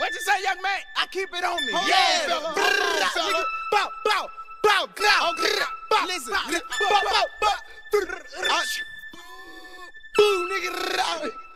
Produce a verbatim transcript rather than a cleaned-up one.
What'd you say, young man? I keep it on me. Hold yeah, on, fella. Hold on, bow, bow, bow, bow, bow. Listen, bow, bow, bow. Boom, nigga.